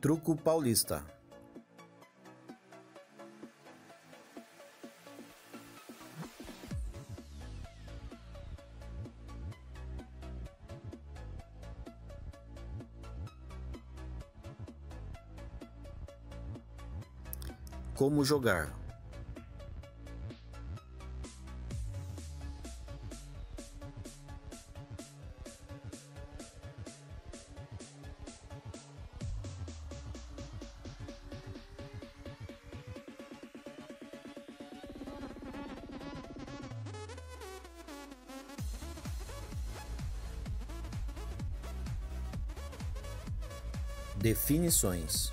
Truco paulista. Como jogar? Definições.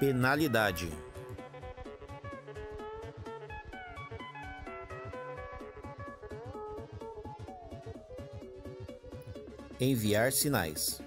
Penalidade. Enviar sinais.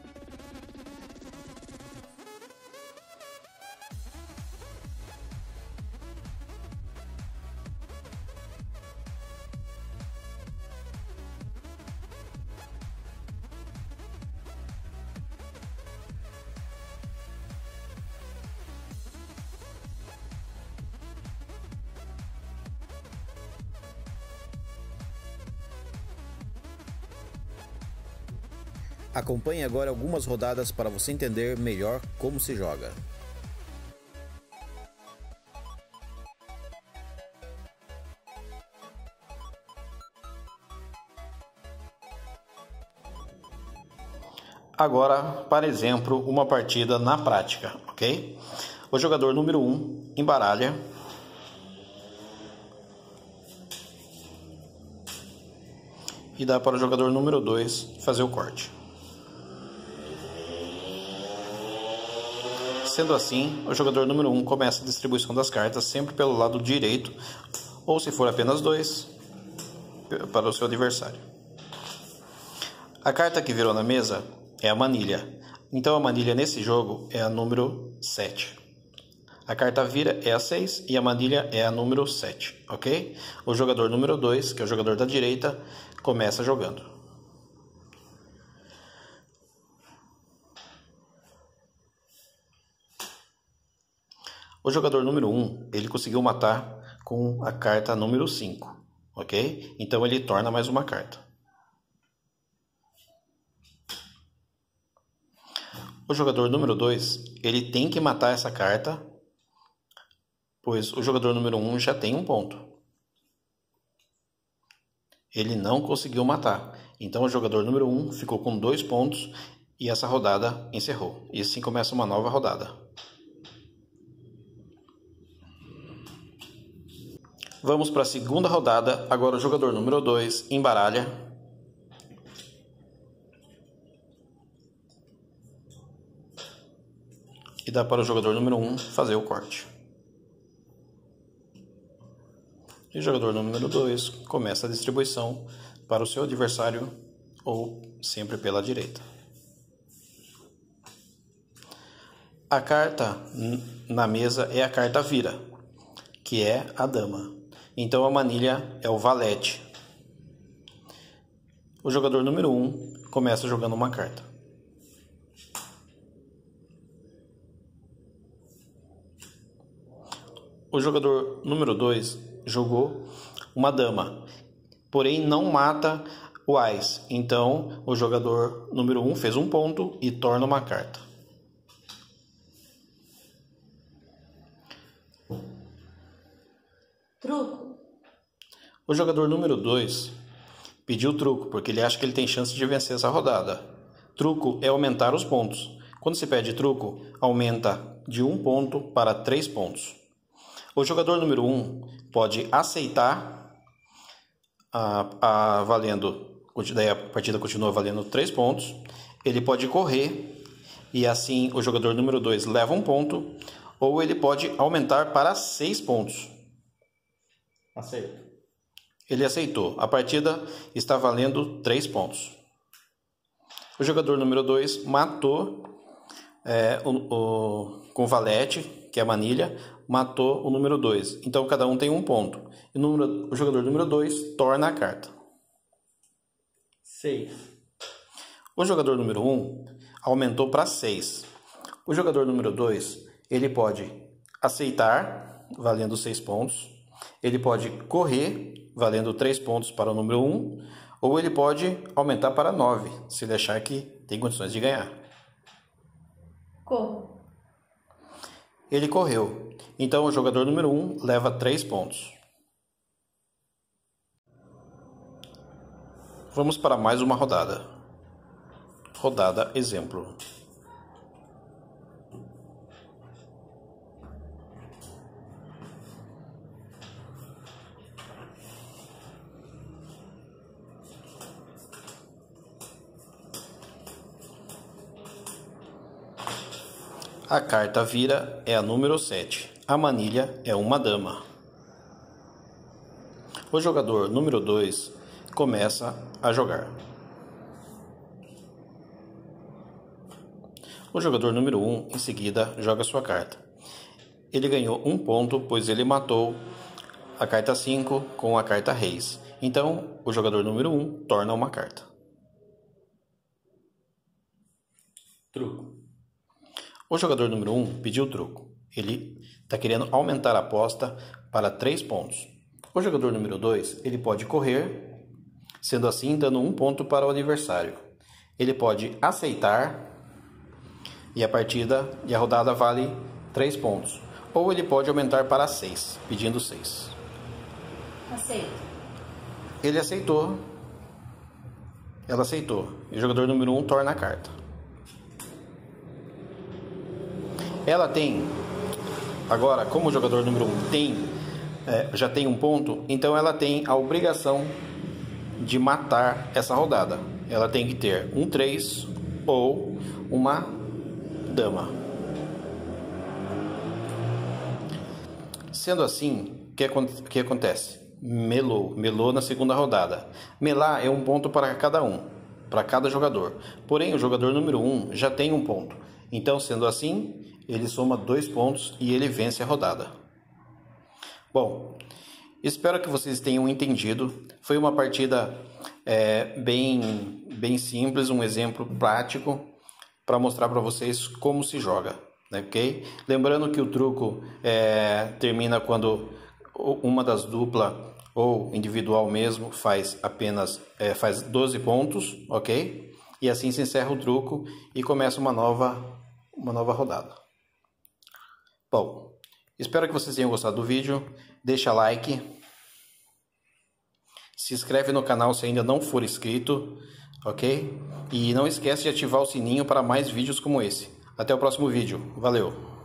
Acompanhe agora algumas rodadas para você entender melhor como se joga. Agora, para exemplo, uma partida na prática, ok? O jogador número 1 embaralha e dá para o jogador número 2 fazer o corte. Sendo assim, o jogador número 1 começa a distribuição das cartas sempre pelo lado direito, ou se for apenas 2, para o seu adversário. A carta que virou na mesa é a manilha, então a manilha nesse jogo é a número 7. A carta vira é a 6 e a manilha é a número 7, ok? O jogador número 2, que é o jogador da direita, começa jogando. O jogador número 1, ele conseguiu matar com a carta número 5, ok? Então ele torna mais uma carta. O jogador número 2, ele tem que matar essa carta, pois o jogador número 1 já tem um ponto. Ele não conseguiu matar, então o jogador número 1 ficou com 2 pontos e essa rodada encerrou. E assim começa uma nova rodada. Vamos para a segunda rodada, agora o jogador número 2 embaralha e dá para o jogador número 1 fazer o corte. E o jogador número 2 começa a distribuição para o seu adversário ou sempre pela direita. A carta na mesa é a carta vira, que é a dama. Então a manilha é o valete. O jogador número 1 começa jogando uma carta. O jogador número 2 jogou uma dama, porém não mata o ás. Então o jogador número 1 fez um ponto e torna uma carta. Truco. O jogador número 2 pediu truco, porque ele acha que ele tem chance de vencer essa rodada. Truco é aumentar os pontos. Quando se pede truco, aumenta de 1 ponto para 3 pontos. O jogador número 1 pode aceitar, valendo, daí a partida continua valendo 3 pontos. Ele pode correr, e assim o jogador número 2 leva 1 ponto, ou ele pode aumentar para 6 pontos. Aceito. Ele aceitou. A partida está valendo 3 pontos. O jogador número 2 matou com o valete, que é a manilha, matou o número 2. Então cada um tem 1 ponto. E o jogador número 2 torna a carta. 6. O jogador número 1 aumentou para 6. O jogador número 2, ele pode aceitar, valendo 6 pontos. Ele pode correr, valendo 3 pontos para o número 1, ou ele pode aumentar para 9, se ele achar que tem condições de ganhar. Corro. Ele correu. Então, o jogador número 1 leva 3 pontos. Vamos para mais uma rodada. Rodada exemplo. A carta vira é a número 7. A manilha é uma dama. O jogador número 2 começa a jogar. O jogador número 1 em seguida joga sua carta. Ele ganhou 1 ponto, pois ele matou a carta 5 com a carta reis. Então, o jogador número 1 torna uma carta. Truco. O jogador número 1 pediu truco. Ele está querendo aumentar a aposta para 3 pontos. O jogador número 2, ele pode correr, sendo assim dando 1 ponto para o adversário. Ele pode aceitar e a rodada vale 3 pontos. Ou ele pode aumentar para 6, pedindo 6. Aceito. Ele aceitou. Ela aceitou. E o jogador número 1 torna a carta. Ela tem, agora como o jogador número 1 já tem 1 ponto, então ela tem a obrigação de matar essa rodada. Ela tem que ter um 3 ou uma dama. Sendo assim, o que acontece? Melou. Melou na segunda rodada. Melar é 1 ponto para cada um, para cada jogador. Porém, o jogador número 1 já tem 1 ponto. Então, sendo assim, ele soma 2 pontos e ele vence a rodada. Bom, espero que vocês tenham entendido. Foi uma partida bem simples, um exemplo prático para mostrar para vocês como se joga, né? Okay? Lembrando que o truco termina quando uma das duplas ou individual mesmo faz apenas 12 pontos, ok? E assim se encerra o truco e começa uma nova rodada. Bom, espero que vocês tenham gostado do vídeo. Deixa like. Se inscreve no canal se ainda não for inscrito, ok? E não esquece de ativar o sininho para mais vídeos como esse. Até o próximo vídeo. Valeu!